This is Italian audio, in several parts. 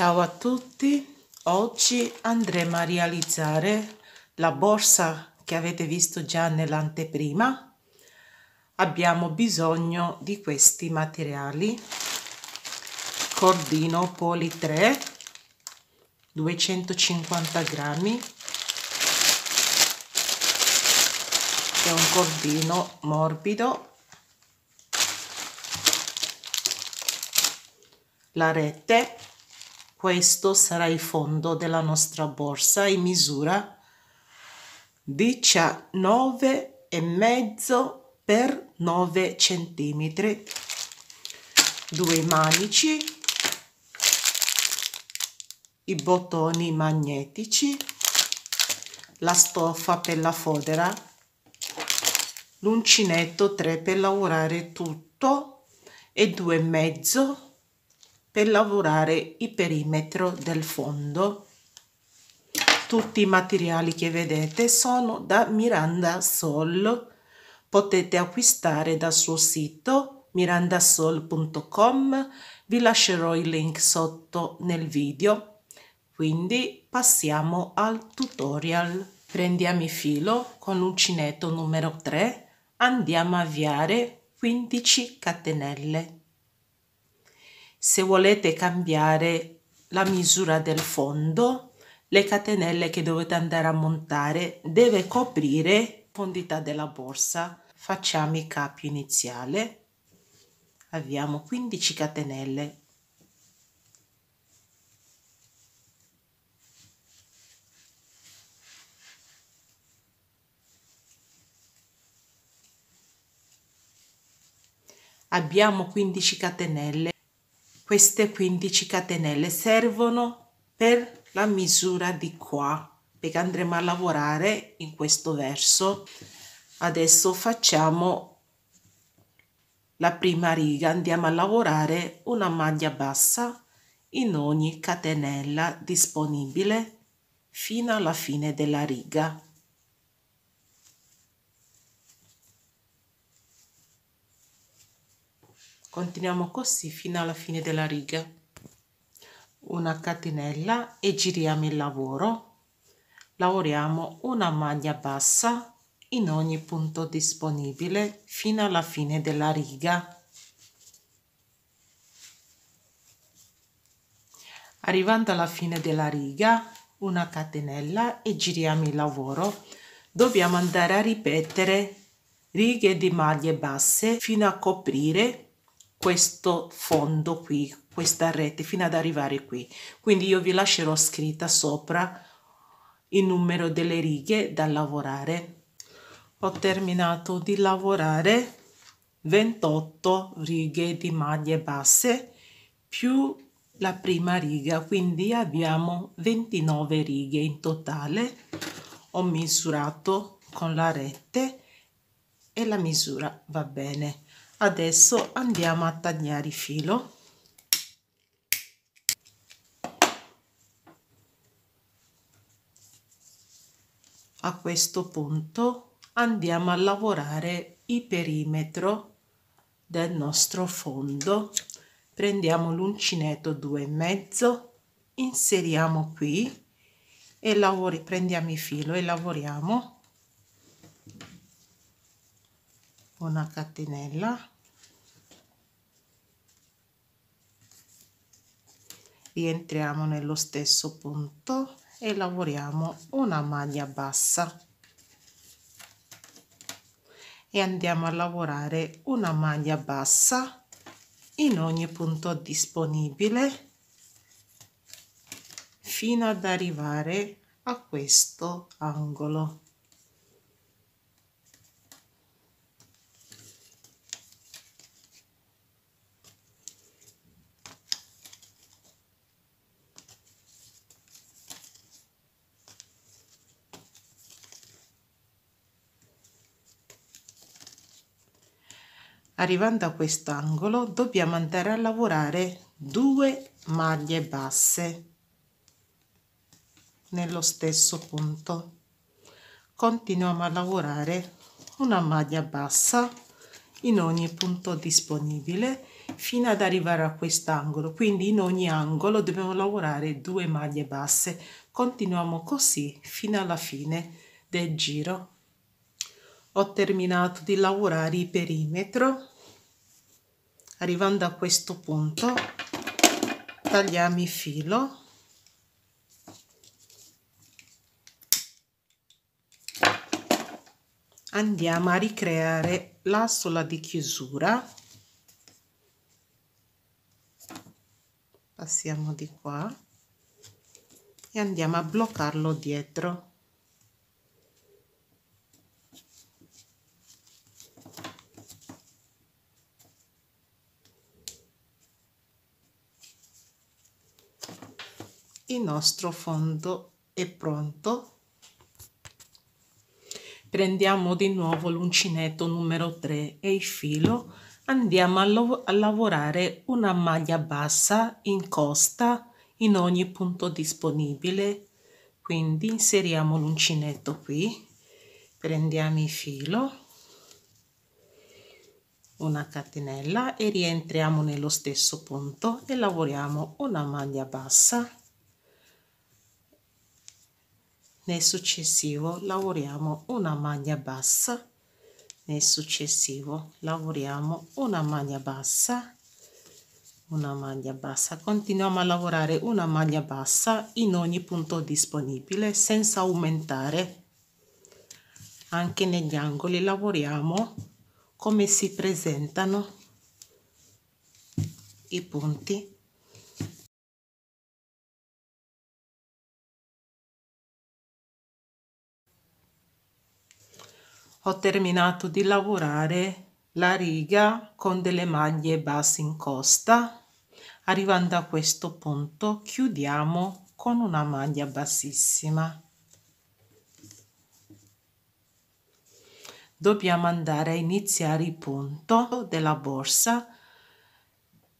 Ciao a tutti, oggi andremo a realizzare la borsa che avete visto già nell'anteprima. Abbiamo bisogno di questi materiali: cordino poli 3 250 grammi, è un cordino morbido, la rete. Questo sarà il fondo della nostra borsa in misura 19,5 x 9 cm, 2 manici, i bottoni magnetici, la stoffa per la fodera, l'uncinetto 3 per lavorare tutto e 2,5 per lavorare il perimetro del fondo. Tutti i materiali che vedete sono da Miranda Sol. Potete acquistare dal suo sito mirandasol.com. Vi lascerò il link sotto nel video. Quindi passiamo al tutorial. Prendiamo il filo con l'uncinetto numero 3. Andiamo a avviare 15 catenelle. Se volete cambiare la misura del fondo, le catenelle che dovete andare a montare deve coprire la profondità della borsa. Facciamo il capo iniziale, avviamo 15 catenelle, abbiamo 15 catenelle. Queste 15 catenelle servono per la misura di qua, perché andremo a lavorare in questo verso. Adesso facciamo la prima riga, andiamo a lavorare una maglia bassa in ogni catenella disponibile fino alla fine della riga. Continuiamo così fino alla fine della riga. Una catenella e giriamo il lavoro. Lavoriamo una maglia bassa in ogni punto disponibile fino alla fine della riga. Arrivando alla fine della riga, una catenella e giriamo il lavoro. Dobbiamo andare a ripetere righe di maglie basse fino a coprire questo fondo qui, questa rete, fino ad arrivare qui. Quindi io vi lascerò scritta sopra il numero delle righe da lavorare. Ho terminato di lavorare 28 righe di maglie basse più la prima riga, quindi abbiamo 29 righe in totale. Ho misurato con la rete e la misura va bene. Adesso andiamo a tagliare il filo. A questo punto andiamo a lavorare il perimetro del nostro fondo. Prendiamo l'uncinetto 2,5, inseriamo qui e prendiamo il filo e lavoriamo una catenella, rientriamo nello stesso punto e lavoriamo una maglia bassa e andiamo a lavorare una maglia bassa in ogni punto disponibile fino ad arrivare a questo angolo. Arrivando a quest'angolo dobbiamo andare a lavorare 2 maglie basse nello stesso punto. Continuiamo a lavorare una maglia bassa in ogni punto disponibile fino ad arrivare a quest'angolo, quindi in ogni angolo dobbiamo lavorare 2 maglie basse. Continuiamo così fino alla fine del giro. Ho terminato di lavorare il perimetro. Arrivando a questo punto tagliamo il filo . Andiamo a ricreare la sola di chiusura, passiamo di qua e andiamo a bloccarlo dietro. Il nostro fondo è pronto. Prendiamo di nuovo l'uncinetto numero 3 e il filo, andiamo a lavorare una maglia bassa in costa in ogni punto disponibile, quindi inseriamo l'uncinetto qui, prendiamo il filo, una catenella e rientriamo nello stesso punto e lavoriamo una maglia bassa. Nel successivo lavoriamo una maglia bassa, nel successivo lavoriamo una maglia bassa, una maglia bassa. Continuiamo a lavorare una maglia bassa in ogni punto disponibile senza aumentare. Anche negli angoli lavoriamo come si presentano i punti. Ho terminato di lavorare la riga con delle maglie basse in costa. Arrivando a questo punto chiudiamo con una maglia bassissima. Dobbiamo andare a iniziare il punto della borsa.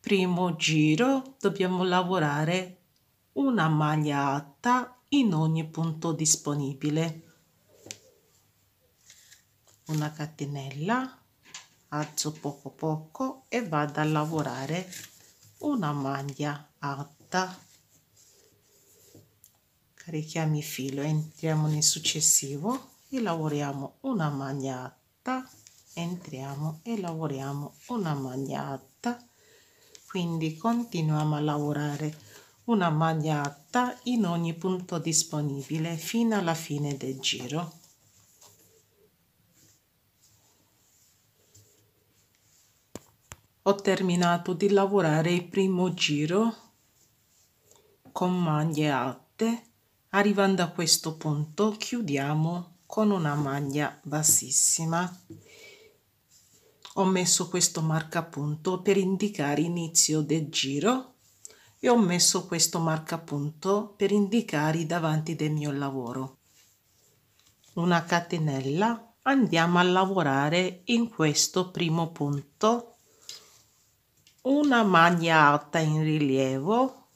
Primo giro dobbiamo lavorare una maglia alta in ogni punto disponibile, una catenella, alzo poco poco e vado a lavorare una maglia alta, carichiamo il filo, entriamo nel successivo e lavoriamo una maglia alta, entriamo e lavoriamo una maglia alta, quindi continuiamo a lavorare una maglia alta in ogni punto disponibile fino alla fine del giro. Ho terminato di lavorare il primo giro con maglie alte. Arrivando a questo punto chiudiamo con una maglia bassissima. Ho messo questo marcapunto per indicare l'inizio del giro e ho messo questo marcapunto per indicare i davanti del mio lavoro. Una catenella, andiamo a lavorare in questo primo punto una maglia alta in rilievo,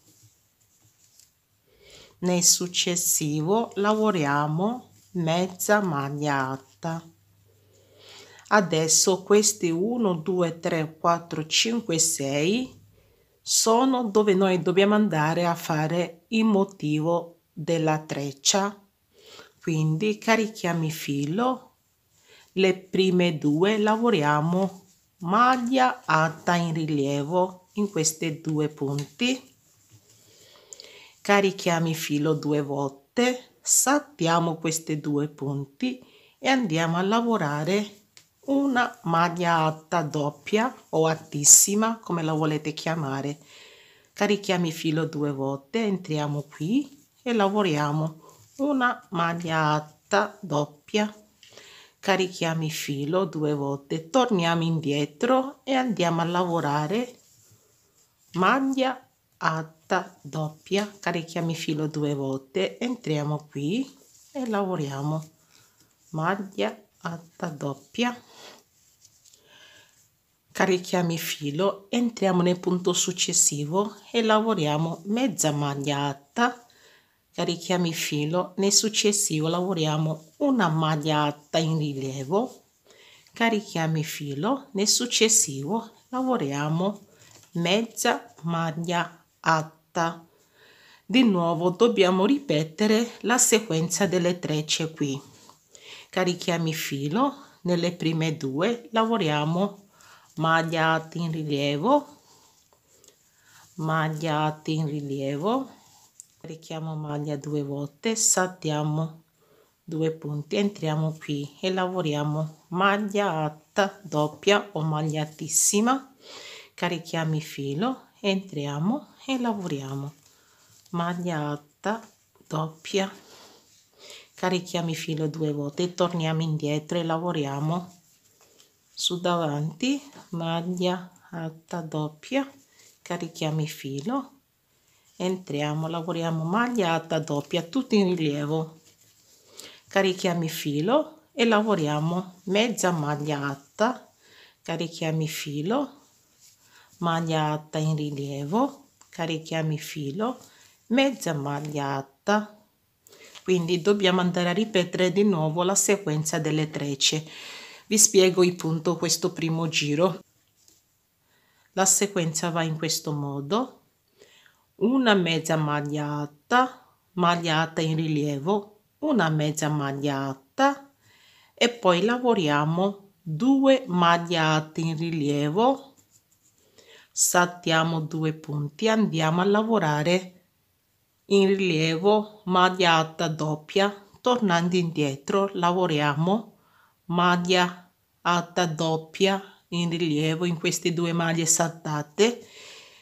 nel successivo lavoriamo mezza maglia alta. Adesso questi 1, 2, 3, 4, 5, 6 sono dove noi dobbiamo andare a fare il motivo della treccia, quindi carichiamo il filo, le prime due lavoriamo maglia alta in rilievo in questi 2 punti, carichiamo il filo 2 volte, saltiamo questi 2 punti e andiamo a lavorare una maglia alta doppia o altissima, come la volete chiamare, carichiamo il filo 2 volte, entriamo qui e lavoriamo una maglia alta doppia, carichiamo il filo 2 volte, torniamo indietro e andiamo a lavorare maglia alta doppia, carichiamo il filo 2 volte, entriamo qui e lavoriamo maglia alta doppia, carichiamo il filo, entriamo nel punto successivo e lavoriamo mezza maglia alta, carichiamo il filo, nel successivo lavoriamo una maglia alta in rilievo, carichiamo il filo, nel successivo lavoriamo mezza maglia alta. Di nuovo dobbiamo ripetere la sequenza delle trecce qui. Carichiamo il filo, nelle prime due lavoriamo maglia alta in rilievo, maglia alta in rilievo, carichiamo maglia due volte, saltiamo due punti, entriamo qui e lavoriamo maglia alta doppia o maglia altissima, carichiamo il filo, entriamo e lavoriamo maglia alta doppia, carichiamo il filo due volte, torniamo indietro e lavoriamo su davanti maglia alta doppia, carichiamo il filo, entriamo, lavoriamo maglia alta doppia tutto in rilievo, carichiamo il filo e lavoriamo mezza maglia alta, carichiamo il filo, maglia alta in rilievo, carichiamo il filo, mezza maglia alta. Quindi dobbiamo andare a ripetere di nuovo la sequenza delle trecce. Vi spiego il punto questo primo giro. La sequenza va in questo modo: una mezza maglia alta in rilievo, una mezza maglia alta, e poi lavoriamo due maglie alte in rilievo, saltiamo due punti, andiamo a lavorare in rilievo maglia alta doppia, tornando indietro lavoriamo maglia alta doppia in rilievo in queste due maglie saltate,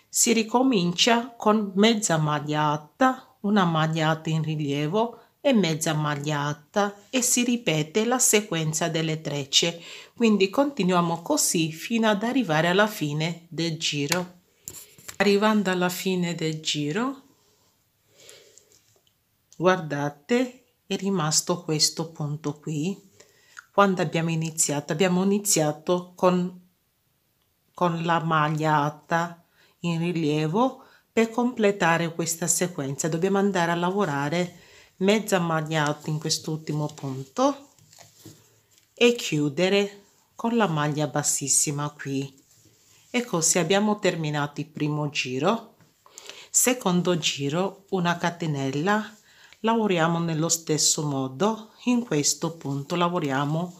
si ricomincia con mezza maglia alta, una maglia alta in rilievo e mezza maglia alta, e si ripete la sequenza delle trecce. Quindi continuiamo così fino ad arrivare alla fine del giro. Arrivando alla fine del giro, guardate, è rimasto questo punto qui. Quando abbiamo iniziato con la maglia alta in rilievo. Per completare questa sequenza dobbiamo andare a lavorare mezza maglia alta in quest'ultimo punto e chiudere con la maglia bassissima qui. E così abbiamo terminato il primo giro. Secondo giro, una catenella. Lavoriamo nello stesso modo. In questo punto lavoriamo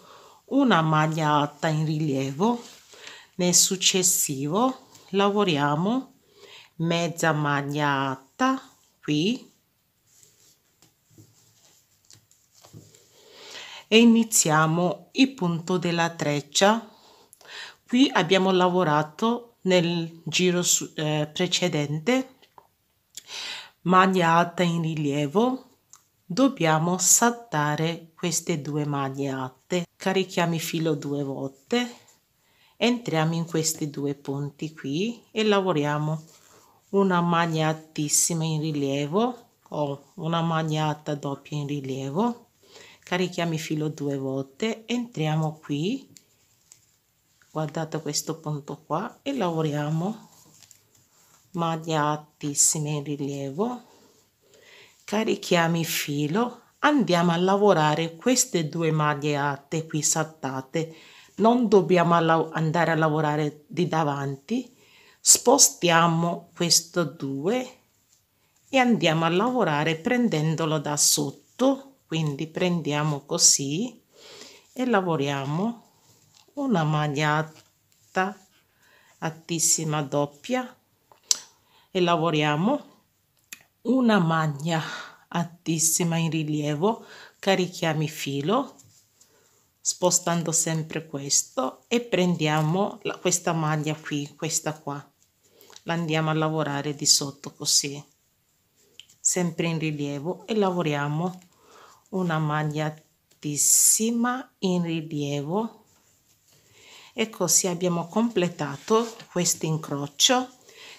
una maglia alta in rilievo, nel successivo lavoriamo mezza maglia alta qui e iniziamo il punto della treccia. Qui abbiamo lavorato nel giro precedente maglia alta in rilievo. Dobbiamo saltare queste due maglie alte, carichiamo il filo due volte, entriamo in questi due punti qui e lavoriamo una maglia altissima in rilievo o una maglia alta doppia in rilievo, carichiamo il filo due volte, entriamo qui, guardate questo punto qua, e lavoriamo maglia altissima in rilievo, carichiamo il filo, andiamo a lavorare queste due maglie alte qui saltate, non dobbiamo andare a lavorare di davanti, spostiamo questo 2 e andiamo a lavorare prendendolo da sotto, quindi prendiamo così e lavoriamo una maglia alta altissima doppia e lavoriamo una maglia altissima in rilievo, carichiamo il filo spostando sempre questo e prendiamo questa maglia qui, questa qua, la andiamo a lavorare di sotto così sempre in rilievo e lavoriamo una maglia altissima in rilievo. E così abbiamo completato questo incrocio.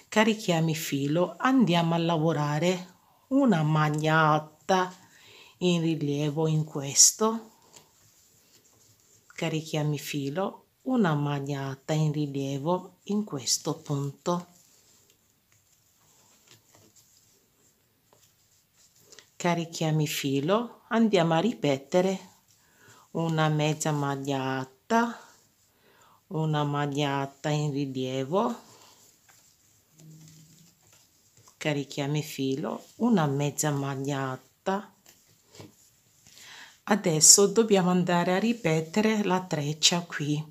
Carichiamo il filo, andiamo a lavorare una maglia alta in rilievo in questo, carichiamo il filo, una maglia alta in rilievo in questo punto, carichiamo il filo, andiamo a ripetere una mezza maglia alta, una maglia alta in rilievo, carichiamo il filo, una mezza maglia alta. Adesso dobbiamo andare a ripetere la treccia qui.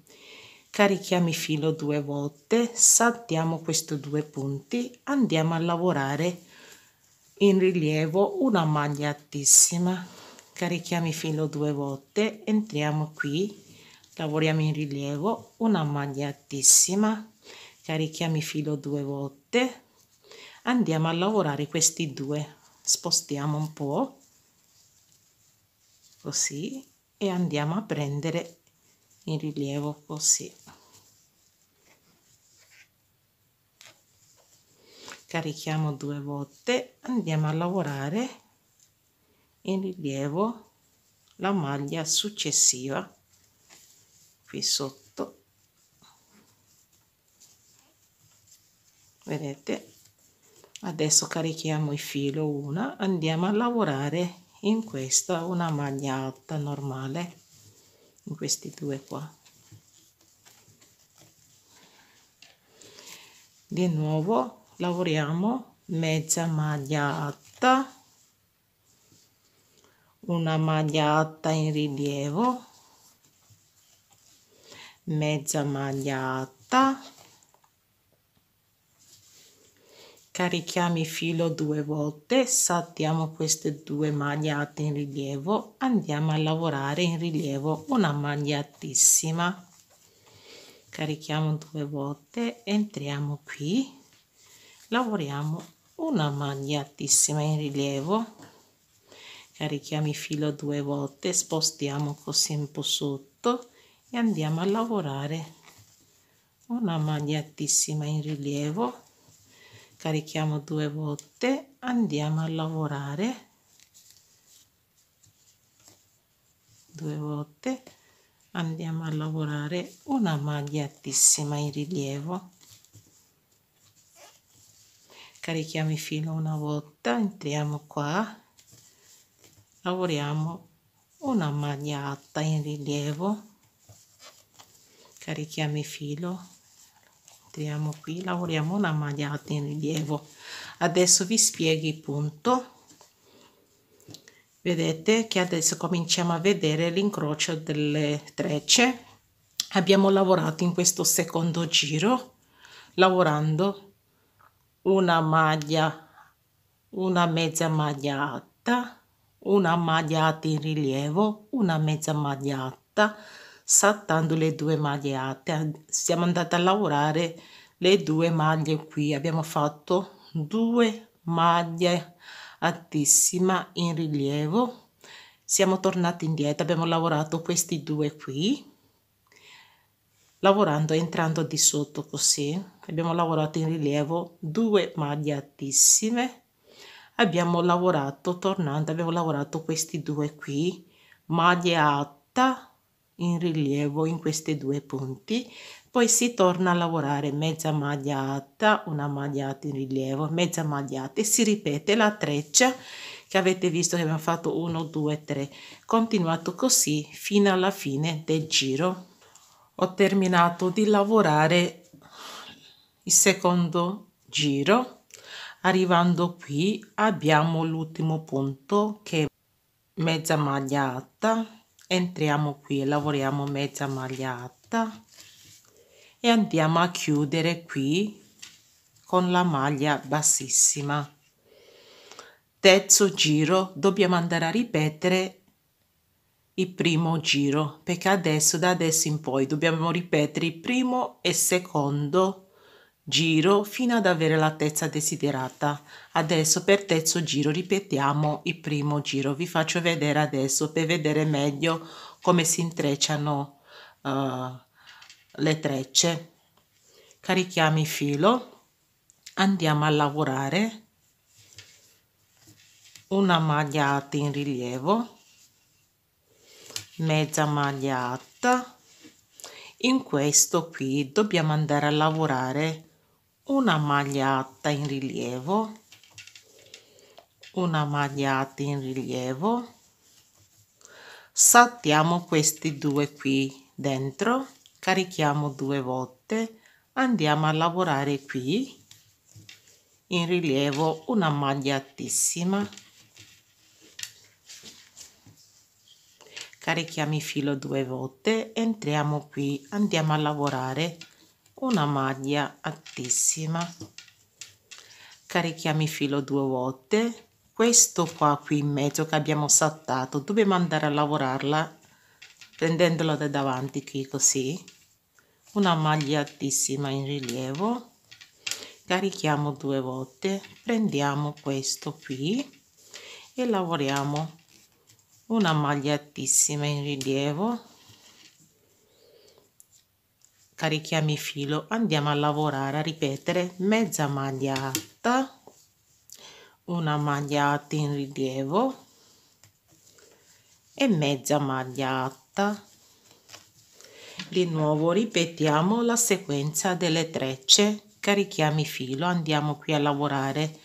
Carichiamo il filo 2 volte, saltiamo questi 2 punti, andiamo a lavorare in rilievo una maglia altissima. Carichiamo il filo 2 volte, entriamo qui, lavoriamo in rilievo una maglia altissima, carichiamo il filo 2 volte, andiamo a lavorare questi 2, spostiamo un po' così e andiamo a prendere in rilievo così. Carichiamo 2 volte, andiamo a lavorare in rilievo la maglia successiva qui sotto, vedete? Adesso carichiamo il filo 1, andiamo a lavorare in questa una maglia alta normale, in questi 2 qua. Di nuovo lavoriamo mezza maglia alta, una maglia alta in rilievo, mezza maglia alta, carichiamo il filo 2 volte, saltiamo queste 2 maglie alte in rilievo, andiamo a lavorare in rilievo una maglia altissima, carichiamo 2 volte, entriamo qui, lavoriamo una maglia altissima in rilievo, carichiamo il filo 2 volte, spostiamo così un po' sotto e andiamo a lavorare una maglia altissima in rilievo, carichiamo 2 volte, andiamo a lavorare 2 volte, andiamo a lavorare una maglia altissima in rilievo, carichiamo il filo 1 volta, entriamo qua, lavoriamo una maglia alta in rilievo, carichiamo il filo, entriamo qui, lavoriamo una maglia alta in rilievo. Adesso vi spiego il punto, vedete che adesso cominciamo a vedere l'incrocio delle trecce. Abbiamo lavorato in questo secondo giro lavorando una maglia, una mezza maglia alta, una maglia alta in rilievo, una mezza maglia alta, saltando le 2 maglie alte. Siamo andati a lavorare le 2 maglie qui, abbiamo fatto 2 maglie altissima in rilievo, siamo tornati indietro, abbiamo lavorato questi 2 qui, lavorando entrando di sotto così, abbiamo lavorato in rilievo 2 maglie altissime, abbiamo lavorato tornando, abbiamo lavorato questi 2 qui, maglia alta in rilievo in questi 2 punti, poi si torna a lavorare mezza maglia alta, una maglia alta in rilievo, mezza maglia alta, e si ripete la treccia che avete visto che abbiamo fatto 1 2 3, continuato così fino alla fine del giro. Ho terminato di lavorare il secondo giro, arrivando qui abbiamo l'ultimo punto che è mezza maglia alta, entriamo qui e lavoriamo mezza maglia alta e andiamo a chiudere qui con la maglia bassissima. Terzo giro, dobbiamo andare a ripetere il primo giro, perché adesso, da adesso in poi, dobbiamo ripetere il primo e secondo giro fino ad avere l'altezza desiderata. Adesso per terzo giro ripetiamo il primo giro, vi faccio vedere adesso per vedere meglio come si intrecciano le trecce. Carichiamo il filo, andiamo a lavorare una maglia alta in rilievo, mezza maglia alta. In questo qui dobbiamo andare a lavorare una maglia alta in rilievo, una maglia alta in rilievo, saltiamo questi 2 qui dentro, carichiamo 2 volte, andiamo a lavorare qui in rilievo una maglia altissima, carichiamo il filo 2 volte, entriamo qui, andiamo a lavorare una maglia altissima, carichiamo il filo 2 volte. Questo qua qui in mezzo che abbiamo saltato dobbiamo andare a lavorarla prendendola da davanti qui, così, una maglia altissima in rilievo, carichiamo 2 volte, prendiamo questo qui e lavoriamo una maglia altissima in rilievo, carichiamo il filo, andiamo a lavorare, a ripetere mezza maglia alta, una maglia alta in rilievo e mezza maglia alta. Di nuovo ripetiamo la sequenza delle trecce, carichiamo il filo, andiamo qui a lavorare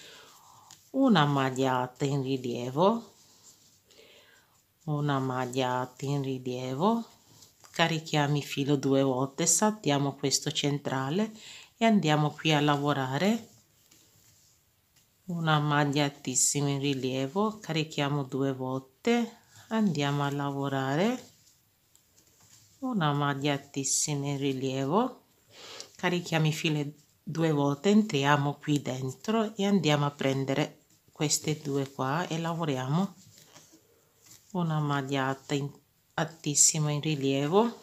una maglia alta in rilievo, una maglia alta in rilievo, carichiamo il filo 2 volte, saltiamo questo centrale e andiamo qui a lavorare una maglia altissima in rilievo, carichiamo 2 volte, andiamo a lavorare una maglia altissima in rilievo, carichiamo i fili 2 volte, entriamo qui dentro e andiamo a prendere queste due qua e lavoriamo una maglia alta altissima in rilievo,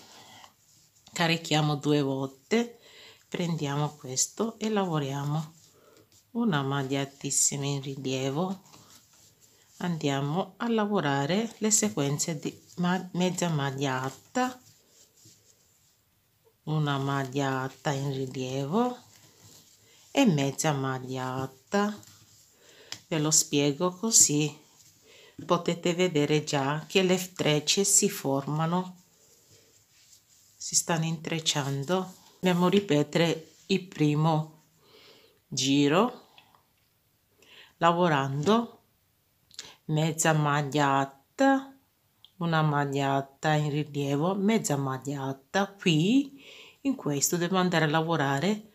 carichiamo 2 volte, prendiamo questo e lavoriamo una maglia altissima in rilievo, andiamo a lavorare le sequenze di mezza maglia alta, una maglia alta in rilievo e mezza maglia alta. Ve lo spiego così potete vedere già che le trecce si formano, si stanno intrecciando. Dobbiamo ripetere il primo giro lavorando mezza maglia alta, una maglia alta in rilievo, mezza maglia alta. Qui in questo devo andare a lavorare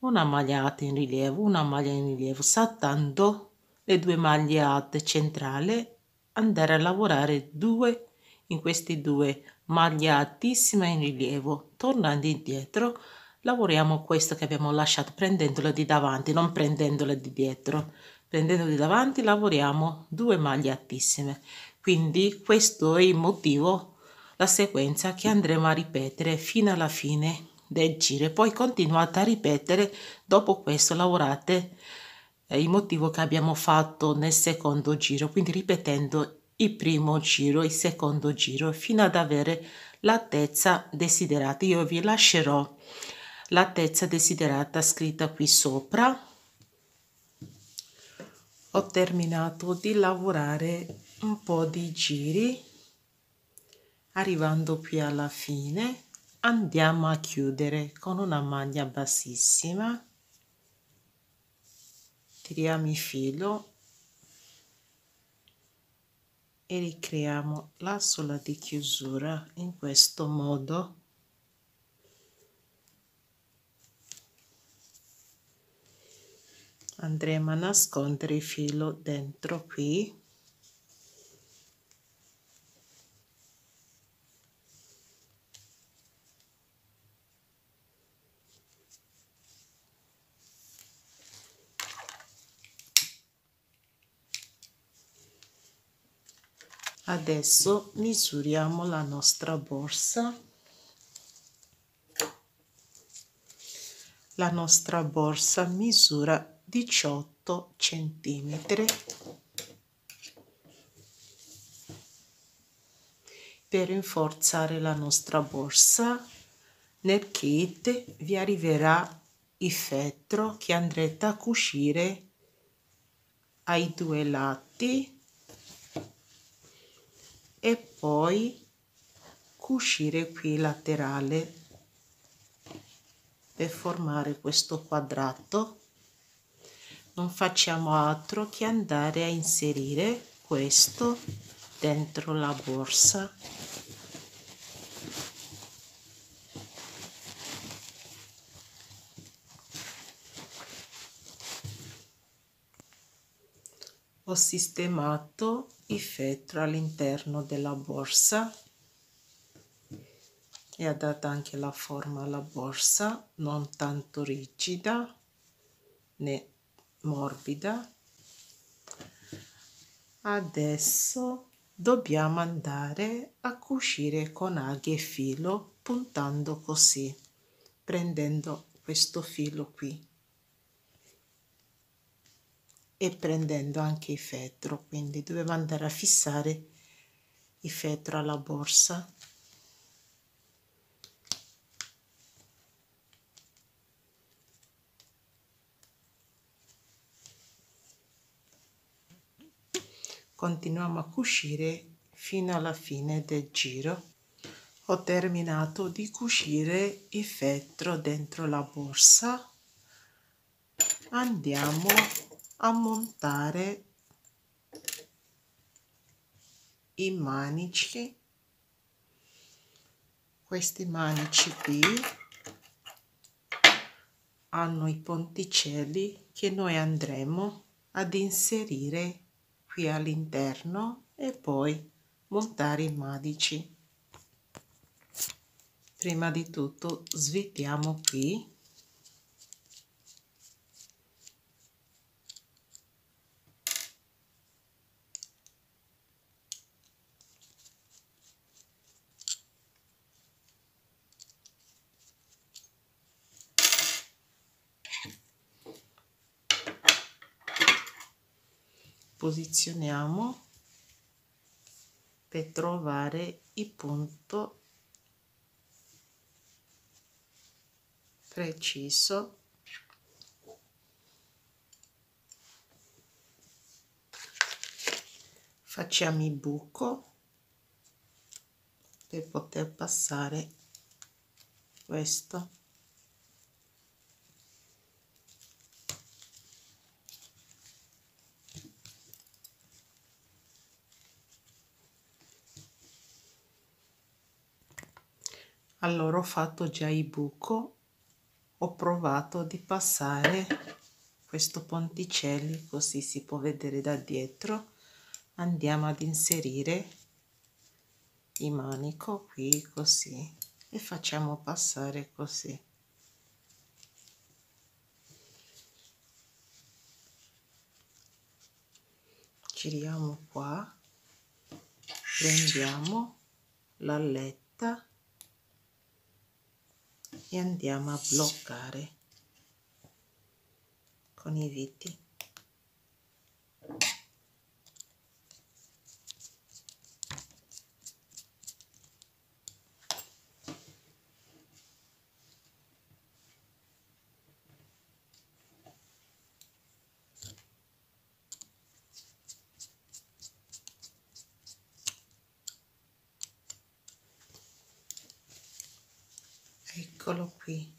una maglia alta in rilievo, una maglia in rilievo, saltando le due maglie alte centrale, andare a lavorare due in questi due maglia altissima in rilievo, tornando indietro lavoriamo questo che abbiamo lasciato prendendola di davanti, non prendendola di dietro, prendendola di davanti lavoriamo 2 maglie altissime. Quindi questo è il motivo, la sequenza che andremo a ripetere fino alla fine del giro. Poi continuate a ripetere, dopo questo lavorate il motivo che abbiamo fatto nel secondo giro, quindi ripetendo il primo giro, il secondo giro, fino ad avere l'altezza desiderata. Io vi lascerò l'altezza desiderata scritta qui sopra. Ho terminato di lavorare un po' di giri, arrivando qui alla fine andiamo a chiudere con una maglia bassissima, tiriamo il filo e ricreiamo l'asola di chiusura in questo modo. Andremo a nascondere il filo dentro qui, adesso misuriamo la nostra borsa. La nostra borsa misura 18 centimetri per rinforzare la nostra borsa. Nel kit vi arriverà il fettro che andrete a cucire ai 2 lati e poi cucire qui laterale per formare questo quadrato. Non facciamo altro che andare a inserire questo dentro la borsa. ho sistemato i feltro all'interno della borsa e ha dato anche la forma alla borsa, non tanto rigida né morbida. Adesso dobbiamo andare a cucire con aghi e filo, puntando così, prendendo questo filo qui e prendendo anche il feltro. Quindi dovevo andare a fissare il feltro alla borsa. Continuiamo a cucire fino alla fine del giro. Ho terminato di cucire il feltro dentro la borsa. Andiamo a montare i manici, questi manici qui hanno i ponticelli che noi andremo ad inserire qui all'interno e poi montare i manici. Prima di tutto svitiamo qui . Posizioniamo per trovare il punto preciso. Facciamo il buco per poter passare questo. Allora, ho fatto già il buco, ho provato di passare questo ponticelli, così si può vedere da dietro. Andiamo ad inserire il manico qui così e facciamo passare così. Giriamo qua, prendiamo l'alletta e andiamo a bloccare con i viti. Eccolo qui.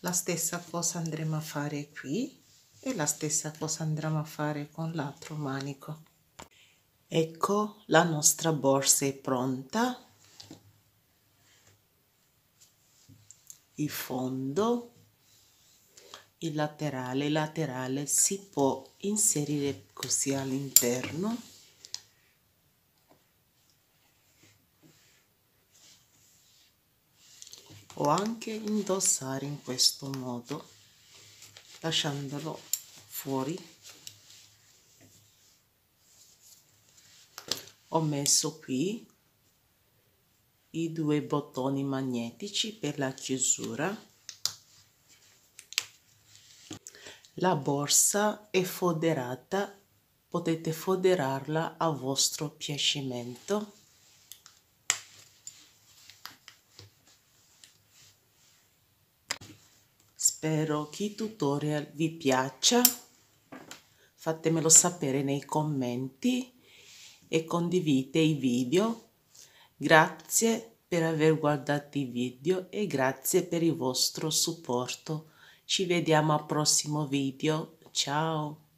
La stessa cosa andremo a fare qui e la stessa cosa andremo a fare con l'altro manico. Ecco, la nostra borsa è pronta. Il fondo, il laterale si può inserire così all'interno. O anche indossare in questo modo, lasciandolo fuori. Ho messo qui i due bottoni magnetici per la chiusura. La borsa è foderata, potete foderarla a vostro piacimento. Spero che il tutorial vi piaccia, fatemelo sapere nei commenti e condividete i video. Grazie per aver guardato i video e grazie per il vostro supporto. Ci vediamo al prossimo video, ciao!